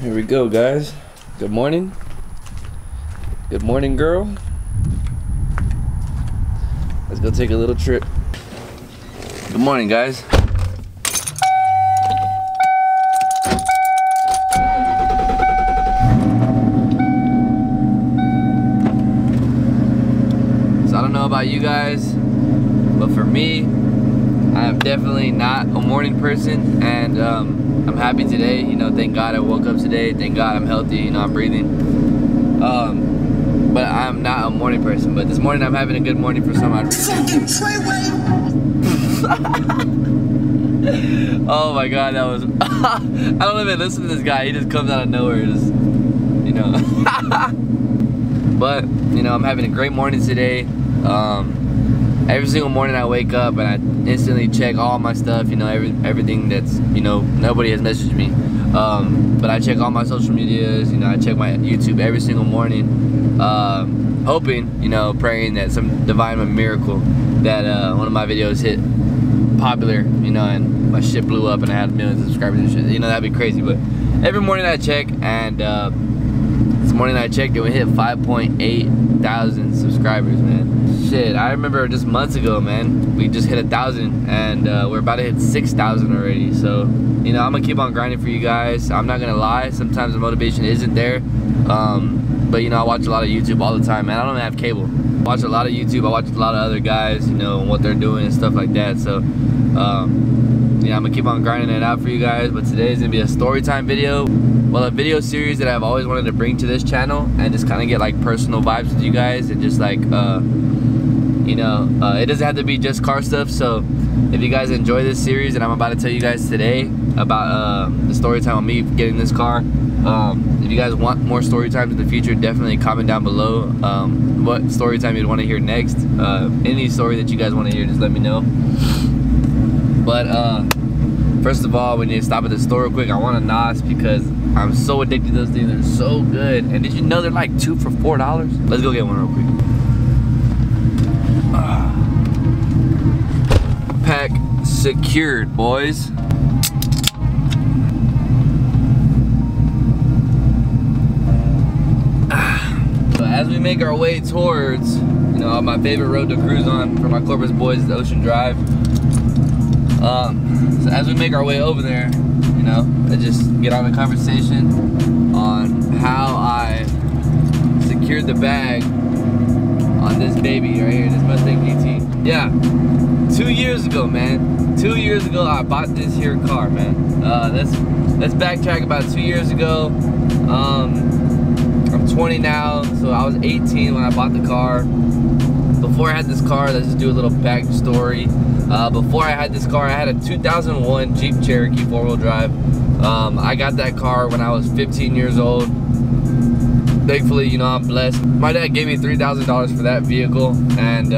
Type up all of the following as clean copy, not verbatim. Here we go, guys. Good morning. Good morning, girl. Let's go take a little trip. Good morning, guys. So I don't know about you guys, but for me, I am definitely not a morning person, and I'm happy today. You know, thank God I woke up today. Thank God I'm healthy. You know, I'm breathing. But I'm not a morning person. But this morning I'm having a good morning for some odd reason. Oh my God, that was. I don't even listen to this guy. He just comes out of nowhere. Just, you know. But you know, I'm having a great morning today. Every single morning I wake up and I instantly check all my stuff, you know, everything that's, you know, nobody has messaged me. But I check all my social medias, you know, I check my YouTube every single morning, hoping, you know, praying that some divine miracle that one of my videos hit popular, you know, and my shit blew up and I had millions of subscribers and shit. You know, that'd be crazy, but every morning I check, and this morning I checked and we hit 5,800 subscribers, man. Shit, I remember just months ago, man, we just hit 1,000, and we're about to hit 6,000 already. So, you know, I'm gonna keep on grinding for you guys. I'm not gonna lie, sometimes the motivation isn't there, but you know, I watch a lot of YouTube all the time, man. I don't have cable. I watch a lot of YouTube, I watch a lot of other guys, you know, and what they're doing and stuff like that. So yeah, I'm gonna keep on grinding it out for you guys, but today is gonna be a story time video. Well, a video series that I've always wanted to bring to this channel and just kind of get like personal vibes with you guys, and just like you know, it doesn't have to be just car stuff. So if you guys enjoy this series that I'm about to tell you guys today about the story time of me getting this car, if you guys want more story times in the future, definitely comment down below what story time you'd want to hear next. Any story that you guys want to hear, just let me know. But first of all, we need to stop at the store real quick. I want a NOS because I'm so addicted to those things. They're so good. And did you know they're like 2 for $4? Let's go get one real quick. Pack secured, boys. So as we make our way towards, you know, my favorite road to cruise on for my Corpus boys is Ocean Drive. So as we make our way over there, you know, I just get on a conversation on how I secured the bag on this baby right here, this Mustang GT. Yeah, 2 years ago, man. 2 years ago, I bought this here car, man. Let's backtrack about 2 years ago. I'm 20 now, so I was 18 when I bought the car. Before I had this car, let's just do a little backstory. Before I had this car, I had a 2001 Jeep Cherokee four-wheel drive. I got that car when I was 15 years old. Thankfully, you know, I'm blessed. My dad gave me $3,000 for that vehicle, and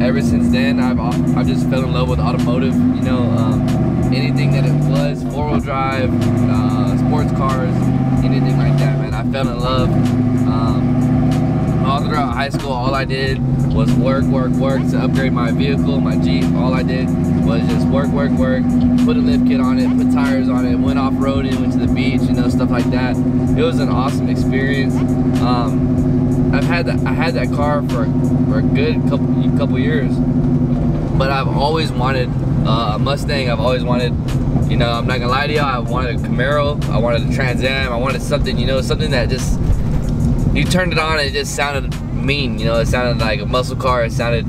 ever since then, I've just fell in love with automotive. You know, anything that it was, four-wheel drive, sports cars, anything like that, man. I fell in love. All throughout high school, all I did was work to upgrade my vehicle, my Jeep. All I did was just work, put a lift kit on it, put tires on it, went off-roading, went to the beach, you know, stuff like that. It was an awesome experience. I had that car for a good couple years, but I've always wanted a Mustang. I've always wanted, you know, I'm not gonna lie to y'all, I wanted a Camaro, I wanted a Trans Am, I wanted something, you know, something that just, you turned it on and it just sounded mean, you know, it sounded like a muscle car, it sounded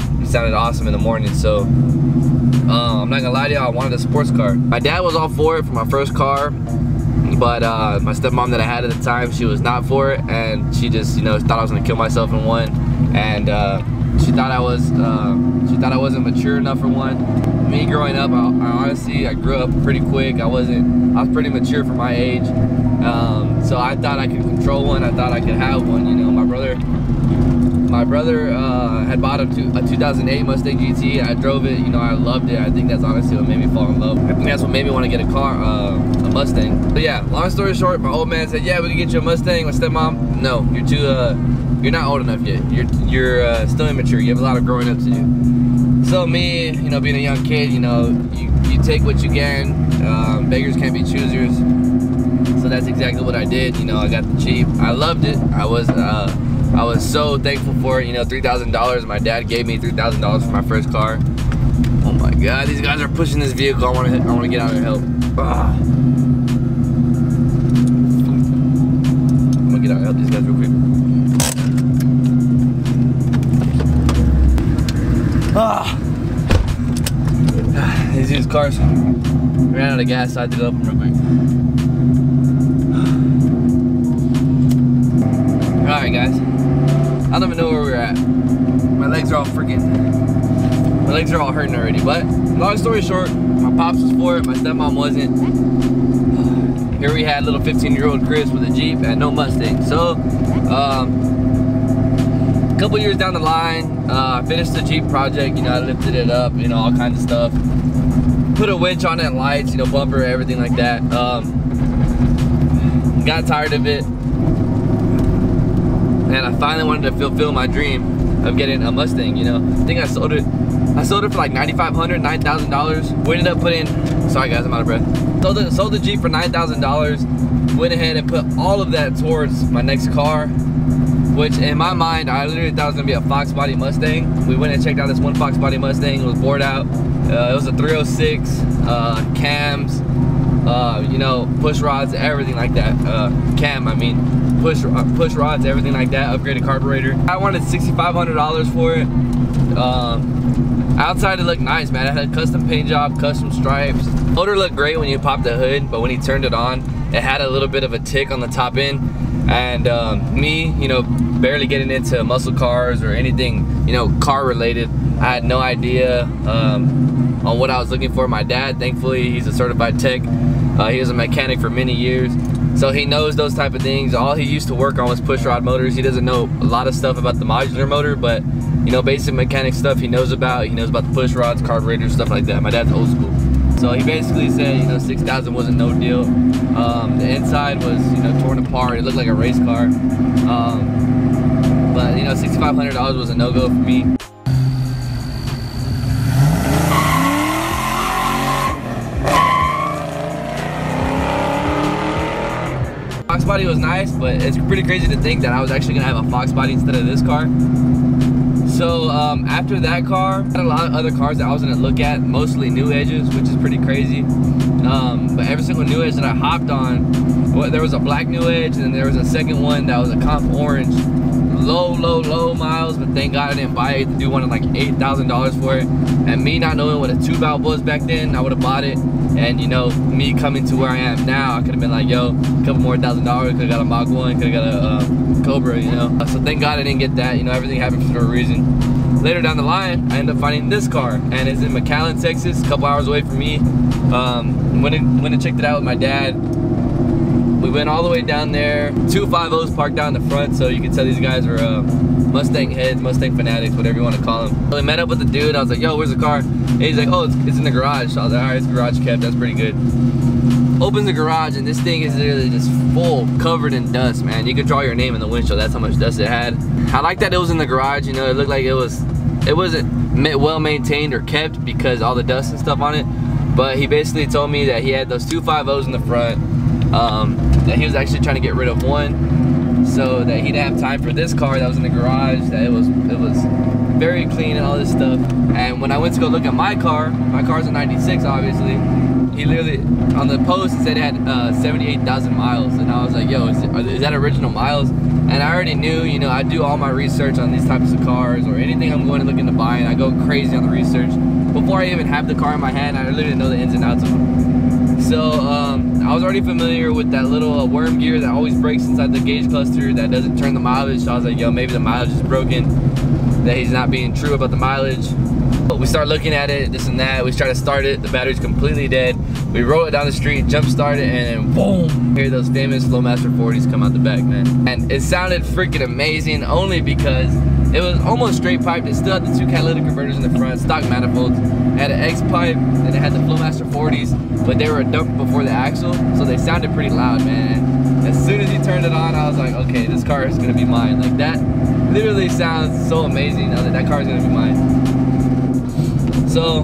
awesome in the morning. So I'm not gonna lie to y'all, I wanted a sports car. My dad was all for it for my first car, but my stepmom that I had at the time, she was not for it, and she just, you know, thought I was gonna kill myself in one, and she thought I wasn't mature enough for one. Me growing up, I honestly, I grew up pretty quick. I was pretty mature for my age, so I thought I could control one. I thought I could have one. You know, my brother had bought a 2008 Mustang GT. I drove it. You know, I loved it. I think that's honestly what made me fall in love. I think that's what made me want to get a car, a Mustang. But yeah, long story short, my old man said, "Yeah, we can get you a Mustang." My stepmom, "No, you're too. You're not old enough yet. You're still immature. You have a lot of growing up to do." So me, you know, being a young kid, you know, you take what you can. Beggars can't be choosers. so that's exactly what I did. You know, I got the Jeep. I loved it. I was so thankful for it. You know, $3,000. My dad gave me $3,000 for my first car. Oh my God, these guys are pushing this vehicle. I want to get out and help. I'm gonna get out and help these guys real quick. These used cars. Ran out of gas, so I had to go up them real quick. Alright guys, I don't even know where we're at. My legs are all hurting already, but long story short, my pops was for it, my stepmom wasn't. Here we had little 15-year-old Chris with a Jeep and no Mustang. So, a couple years down the line, I finished the Jeep project, you know, I lifted it up, you know, all kinds of stuff. Put a winch on it, lights, you know, bumper, everything like that. Got tired of it, and I finally wanted to fulfill my dream of getting a Mustang. You know, I think I sold it for like $9,500, $9,000. We ended up putting, sorry guys, I'm out of breath. Sold the Jeep for $9,000. Went ahead and put all of that towards my next car, which in my mind, I literally thought it was gonna be a Fox Body Mustang. We went and checked out this one Fox Body Mustang. It was bored out. It was a 306, cams, you know, push rods, everything like that. Push rods, everything like that, upgraded carburetor. I wanted $6,500 for it. Outside it looked nice, man. It had a custom paint job, custom stripes. Motor looked great when you popped the hood, but when he turned it on, it had a little bit of a tick on the top end. And me, you know, barely getting into muscle cars or anything, you know, car related. I had no idea on what I was looking for. My dad, thankfully, he's a certified tech. He was a mechanic for many years, so he knows those type of things. All he used to work on was push rod motors. He doesn't know a lot of stuff about the modular motor, but you know, basic mechanic stuff he knows about. He knows about the push rods, carburetors, stuff like that. My dad's old school. So he basically said, you know, $6,000 wasn't no deal. The inside was, you know, torn apart. It looked like a race car. But, you know, $6,500 was a no-go for me. Fox Body was nice, but it's pretty crazy to think that I was actually gonna have a Fox Body instead of this car. So after that car, I had a lot of other cars that I was gonna look at, mostly new edges, which is pretty crazy. But every single new edge that I hopped on, well, there was a black new edge, and there was a second one that was a comp orange. Low miles, but thank God I didn't buy it. The dude wanted like $8,000 for it. And me not knowing what a 2-valve was back then, I would've bought it. And you know, me coming to where I am now, I could've been like, yo, a couple more $1,000, could've got a Mach 1, could've got a Cobra, you know? So thank God I didn't get that. You know, everything happens for a reason. Later down the line, I end up finding this car, and it's in McAllen, Texas, a couple hours away from me. Went and checked it out with my dad. We went all the way down there, two 5.0s parked out in the front, so you can tell these guys are Mustang heads, Mustang fanatics, whatever you want to call them. So we met up with the dude, I was like, yo, where's the car? And he's like, oh, it's in the garage. So I was like, all right, it's garage kept, that's pretty good. Opens the garage and this thing is literally just full, covered in dust, man. You could draw your name in the windshield, that's how much dust it had. I like that it was in the garage, you know, it looked like it wasn't well maintained or kept because all the dust and stuff on it. But he basically told me that he had those two 5.0s in the front, that he was actually trying to get rid of one so that he didn't have time for this car that was in the garage, that it was very clean and all this stuff. And when I went to go look at my car, my car's a 96 obviously, he literally on the post said it had 78,000 miles, and I was like, yo, is that original miles? And I already knew, you know, I do all my research on these types of cars or anything I'm going and looking to buy, and I go crazy on the research before I even have the car in my hand. I literally know the ins and outs of them. So I was already familiar with that little worm gear that always breaks inside the gauge cluster that doesn't turn the mileage. So I was like, yo, maybe the mileage is broken, that he's not being true about the mileage. But we start looking at it, this and that. We try to start it, the battery's completely dead. We roll it down the street, jump start it, and then boom! Hear those famous Flowmaster 40s come out the back, man. And it sounded freaking amazing only because it was almost straight piped. It still had the two catalytic converters in the front, stock manifolds. It had an X pipe, and it had the Flowmaster 40s, but they were dumped before the axle, so they sounded pretty loud, man. As soon as he turned it on, I was like, okay, this car is gonna be mine. Like, that literally sounds so amazing. I was like, that car is gonna be mine. So,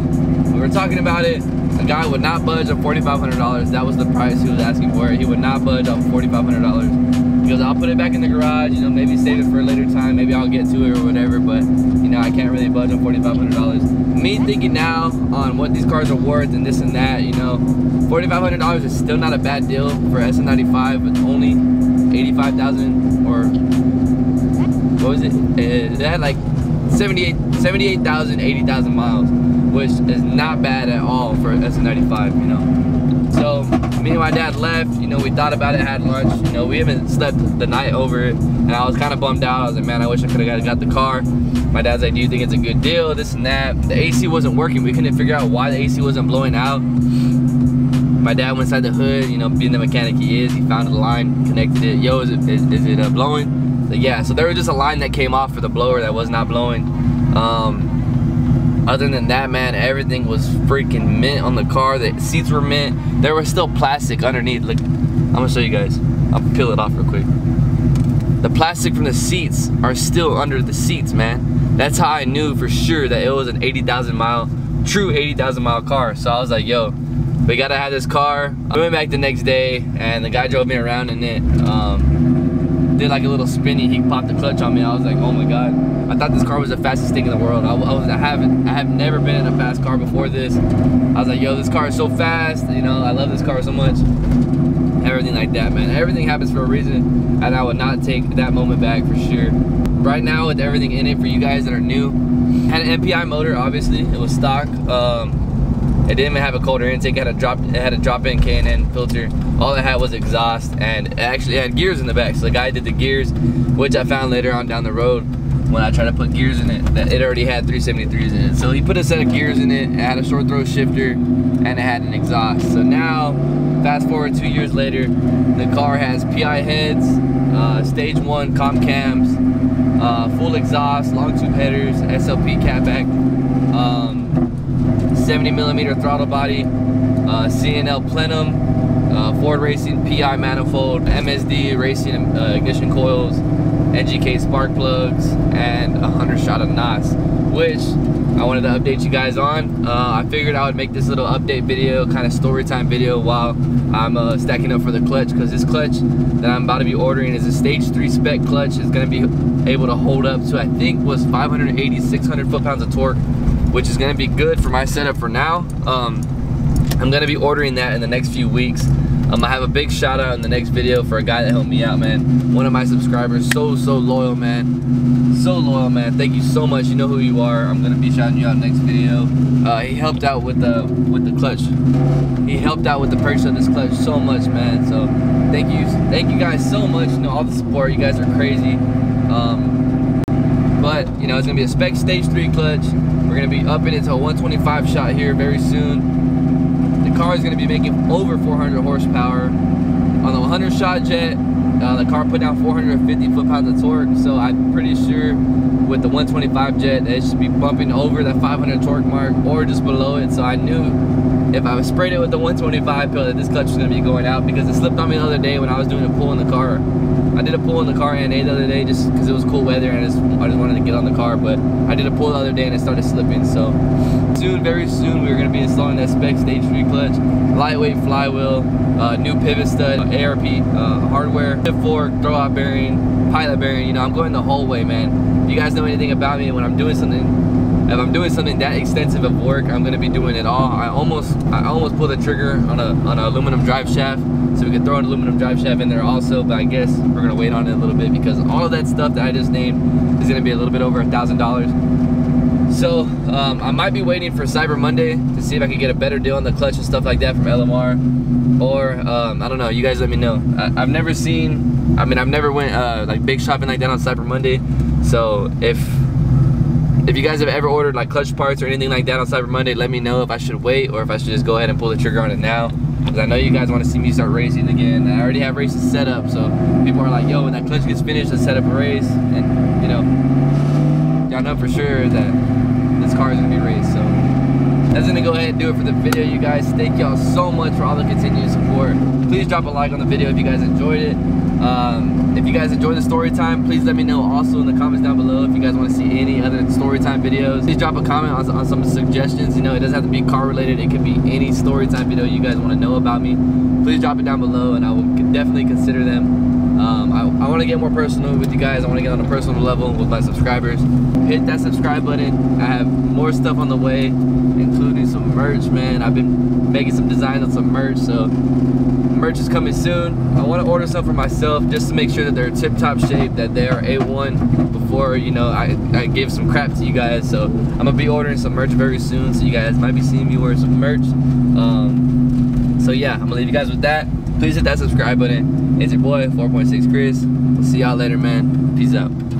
we We were talking about it. The guy would not budge on $4,500. That was the price he was asking for. He would not budge on $4,500. He goes, I'll put it back in the garage, you know, maybe save it for a later time, maybe I'll get to it or whatever, but you know, I can't really budge on $4,500. Me thinking now on what these cars are worth and this and that, you know, $4,500 is still not a bad deal for SN95 with only 85,000 or what was it? It had like 78,000, 80,000 miles, which is not bad at all for an SN95, you know. So me and my dad left, you know, we thought about it, had lunch, you know, we even slept the night over it, and I was kind of bummed out. I was like, man, I wish I could have got the car. My dad's like, do you think it's a good deal, this and that? The AC wasn't working. We couldn't figure out why the AC wasn't blowing out. My dad went inside the hood, you know, being the mechanic he is, he found a line, connected it. Yo, is it blowing? Yeah, so there was just a line that came off for the blower that was not blowing. Other than that, man, everything was freaking mint on the car. The seats were mint. There was still plastic underneath. Look, I'm gonna show you guys. I'll peel it off real quick. The plastic from the seats are still under the seats, man. That's how I knew for sure that it was an 80,000 mile, true 80,000 mile car. So I was like, yo, we gotta have this car. I went back the next day and the guy drove me around in it. Did like a little spinny, he popped the clutch on me. I was like, oh my god, I thought this car was the fastest thing in the world. I have never been in a fast car before this. I was like, yo, this car is so fast, you know, I love this car so much. Everything like that, man. Everything happens for a reason, and I would not take that moment back for sure. Right now, with everything in it, for you guys that are new, had an MPI motor, obviously it was stock. It didn't even have a cold air intake. It had a drop-in K&N filter. All it had was exhaust, and it actually had gears in the back. So the guy did the gears, which I found later on down the road when I tried to put gears in it, that it already had 373s in it. So he put a set of gears in it. It had a short throw shifter, and it had an exhaust. So now, fast forward 2 years later, the car has PI heads, stage one comp cams, full exhaust, long tube headers, SLP catback. 70mm throttle body, CNL plenum, Ford Racing PI manifold, MSD Racing ignition coils, NGK spark plugs, and 100 shot of knots, which I wanted to update you guys on. I figured I would make this little update video, kind of story time video, while I'm stacking up for the clutch, because this clutch that I'm about to be ordering is a stage 3 spec clutch. It's going to be able to hold up to, I think, was 580, 600 foot-pounds of torque, which is gonna be good for my setup for now. I'm gonna be ordering that in the next few weeks. I have a big shout out in the next video for a guy that helped me out, man. One of my subscribers, so loyal, man. So loyal, man. Thank you so much. You know who you are. I'm gonna be shouting you out next video. He helped out with the clutch. He helped out with the purchase of this clutch so much, man. So thank you guys so much. You know, all the support. You guys are crazy. But you know, it's gonna be a spec stage 3 clutch. We're gonna be upping it to a 125 shot here very soon. The car is gonna be making over 400 horsepower. On the 100 shot jet, the car put down 450 foot-pounds of torque, so I'm pretty sure with the 125 jet, it should be bumping over that 500 torque mark or just below it. So I knew if I sprayed it with the 125 pill that this clutch was gonna be going out, because it slipped on me the other day when I was doing a pull in the car. I did a pull in the car and the other day just because it was cool weather and I just wanted to get on the car, but I did a pull the other day and it started slipping. So soon, very soon, we're gonna be installing that spec stage 3 clutch, lightweight flywheel, new pivot stud, ARP hardware, diff fork, throwout bearing, pilot bearing. You know, I'm going the whole way, man. If you guys know anything about me, when I'm doing something, if I'm doing something that extensive of work, I'm gonna be doing it all. I almost pulled the trigger on an aluminum drive shaft. So we could throw an aluminum drive shaft in there also, but I guess we're gonna wait on it a little bit because all of that stuff that I just named is gonna be a little bit over $1,000. So I might be waiting for Cyber Monday to see if I can get a better deal on the clutch and stuff like that from LMR, or I don't know. You guys let me know. I've never seen. I mean, I've never went like big shopping like that on Cyber Monday. So if you guys have ever ordered like clutch parts or anything like that on Cyber Monday, let me know if I should wait or if I should just go ahead and pull the trigger on it now. Because I know you guys want to see me start racing again. I already have races set up, so people are like, yo, when that clutch gets finished, let's set up a race. And, you know, y'all know for sure that this car is going to be raced. So that's going to go ahead and do it for the video, you guys. Thank y'all so much for all the continued support. Please drop a like on the video if you guys enjoyed it. If you guys enjoy the story time, please let me know also in the comments down below if you guys want to see any other story time videos. Please drop a comment on some suggestions. You know, it doesn't have to be car related. It could be any story time video you guys want to know about me. Please drop it down below and I will definitely consider them. I want to get more personal with you guys. I want to get on a personal level with my subscribers. Hit that subscribe button. I have more stuff on the way, including some merch, man. I've been making some designs on some merch, so merch is coming soon. I want to order some for myself just to make sure that they're tip-top shape, that they are A1 before, you know, I give some crap to you guys. So I'm gonna be ordering some merch very soon, so you guys might be seeing me wear some merch. So yeah, I'm gonna leave you guys with that. Please hit that subscribe button. It's your boy 4.6 Chris. We'll see y'all later, man. Peace out.